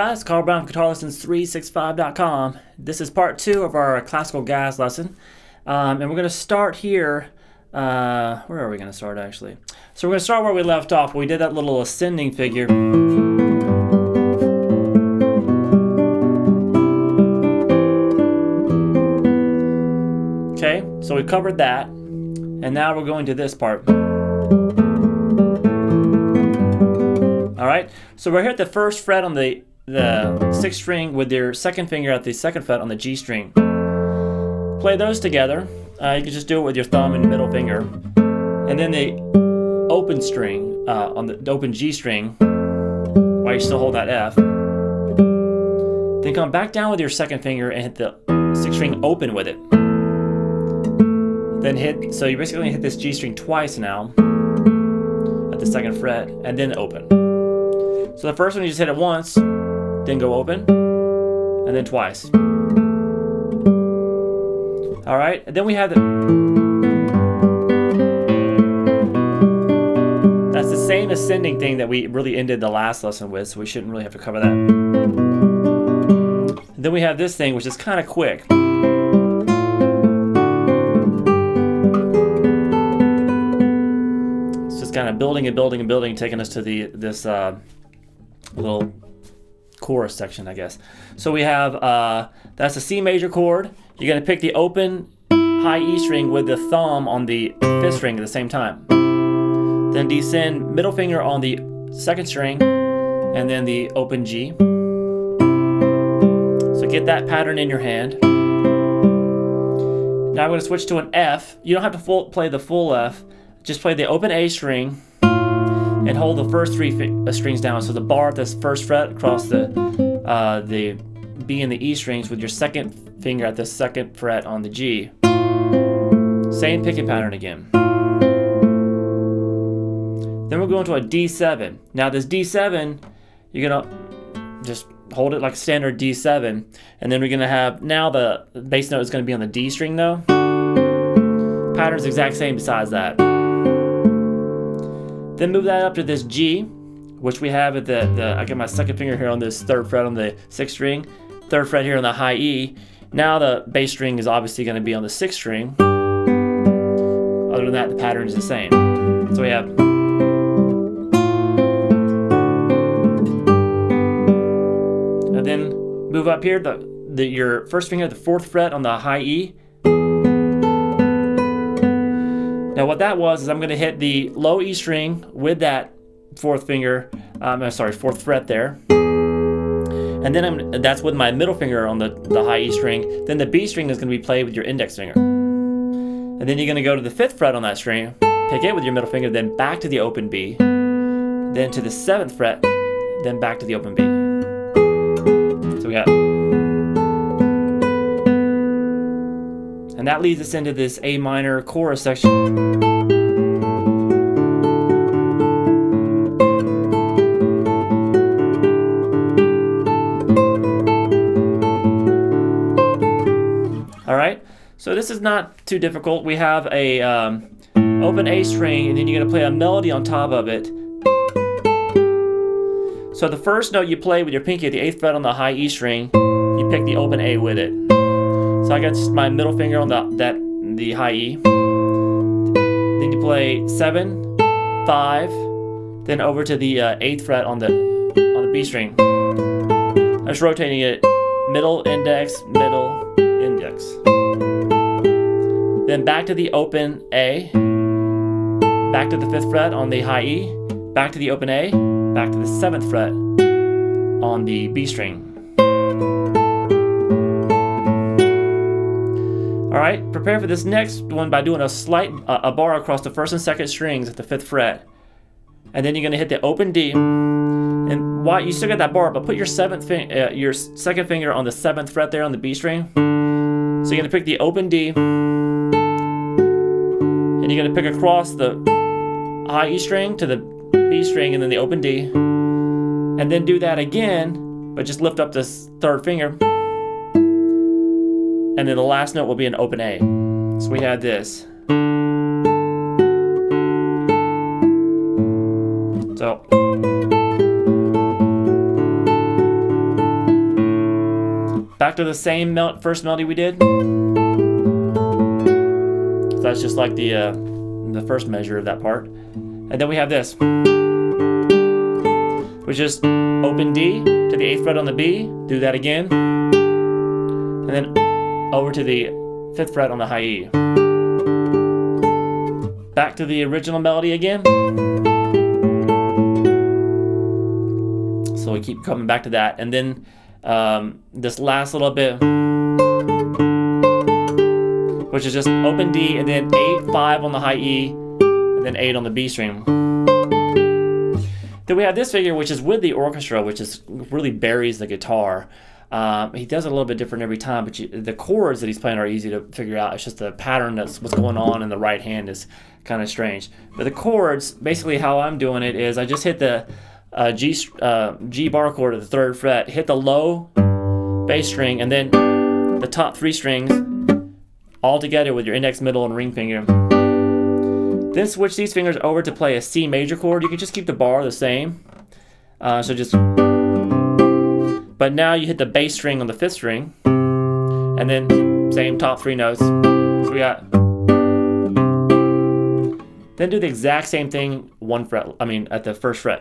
guys, Carl Brown, Guitar Lessons 365.com. This is part two of our Classical Gas lesson. And we're going to start here. Where are we going to start, actually? So we're going to start where we left off. We did that little ascending figure. Okay, so we covered that. And now we're going to this part. Alright, so we're here at the first fret on the sixth string with your second finger at the second fret on the G string. Play those together. You can just do it with your thumb and middle finger. And then the open string, on the open G string, while you still hold that F. Then come back down with your second finger and hit the sixth string open with it. Then hit, so you basically hit this G string twice now, at the second fret, and then open. So the first one you just hit it once, then go open, and then twice. All right, and then we have that's the same ascending thing that we really ended the last lesson with, so we shouldn't really have to cover that. And then we have this thing, which is kind of quick. It's just kind of building and building and building, taking us to this little chorus section, I guess. So we have, that's a C major chord. You're going to pick the open high E string with the thumb on the fifth string at the same time. Then descend middle finger on the second string and then the open G. So get that pattern in your hand. Now I'm going to switch to an F. You don't have to play the full F. Just play the open A string and hold the first three strings down. So the bar at this first fret across the B and the E strings with your second finger at the second fret on the G. Same picking pattern again. Then we're going to a D7. Now this D7, you're gonna just hold it like a standard D7, and then we're gonna have, now the bass note is gonna be on the D string though. Pattern's the exact same besides that. Then move that up to this G, which we have at the I get my second finger here on this third fret on the sixth string, third fret here on the high E. Now the bass string is obviously going to be on the sixth string. Other than that, the pattern is the same. So we have, and then move up here your first finger at the fourth fret on the high E. Now what that was is I'm going to hit the low E string with that fourth fret there, and then that's with my middle finger on the high E string. Then the B string is going to be played with your index finger, and then you're going to go to the fifth fret on that string, pick it with your middle finger, then back to the open B, then to the seventh fret, then back to the open B. So we got, and that leads us into this A minor chorus section. All right, so this is not too difficult. We have a open A string, and then you're gonna play a melody on top of it. So the first note you play with your pinky at the eighth fret on the high E string, you pick the open A with it. So I got my middle finger on the high E. Then you play 7, 5, then over to the 8th fret on the B string. I'm just rotating it middle, index, middle, index. Then back to the open A, back to the 5th fret on the high E, back to the open A, back to the 7th fret on the B string. Alright, prepare for this next one by doing a slight bar across the first and second strings at the fifth fret. And then you're going to hit the open D. And while you still got that bar, but put your second finger on the seventh fret there on the B string. So you're going to pick the open D. And you're going to pick across the high E string to the B string and then the open D. And then do that again, but just lift up this third finger. And then the last note will be an open A. So we have this. So. after the same first melody we did. So that's just like the first measure of that part. And then we have this, which is open D to the 8th fret on the B, do that again, and then over to the 5th fret on the high E. Back to the original melody again. So we keep coming back to that, and then this last little bit, which is just open D and then 8-5 on the high E and then 8 on the B string. Then we have this figure, which is with the orchestra, which is really buries the guitar. He does it a little bit different every time, but the chords that he's playing are easy to figure out. It's just the pattern that's what's going on in the right hand is kind of strange. But the chords, basically how I'm doing it is I just hit the G bar chord of the 3rd fret, hit the low bass string, and then the top 3 strings all together with your index, middle, and ring finger. Then switch these fingers over to play a C major chord. You can just keep the bar the same. So just... But now you hit the bass string on the 5th string, and then same top 3 notes. So we got... Then do the exact same thing at the 1st fret.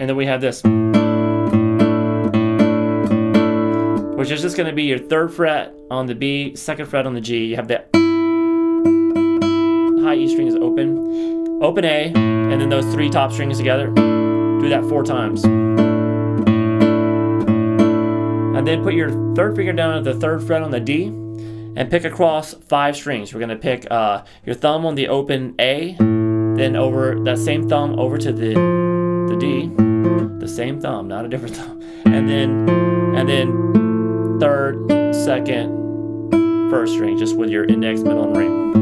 And then we have this, which is just going to be your 3rd fret on the B, 2nd fret on the G. You have that high E string is open, open A, and then those 3 top strings together. Do that 4 times. And then put your 3rd finger down at the 3rd fret on the D and pick across 5 strings. We're going to pick your thumb on the open A, then over that same thumb over to the D, the same thumb, not a different thumb, and then 3rd, 2nd, 1st string, just with your index, middle, and ring.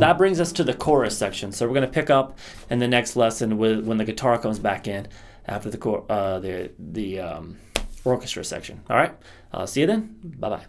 That brings us to the chorus section. So we're going to pick up in the next lesson when the guitar comes back in after the orchestra section. All right, I'll see you then. Bye bye.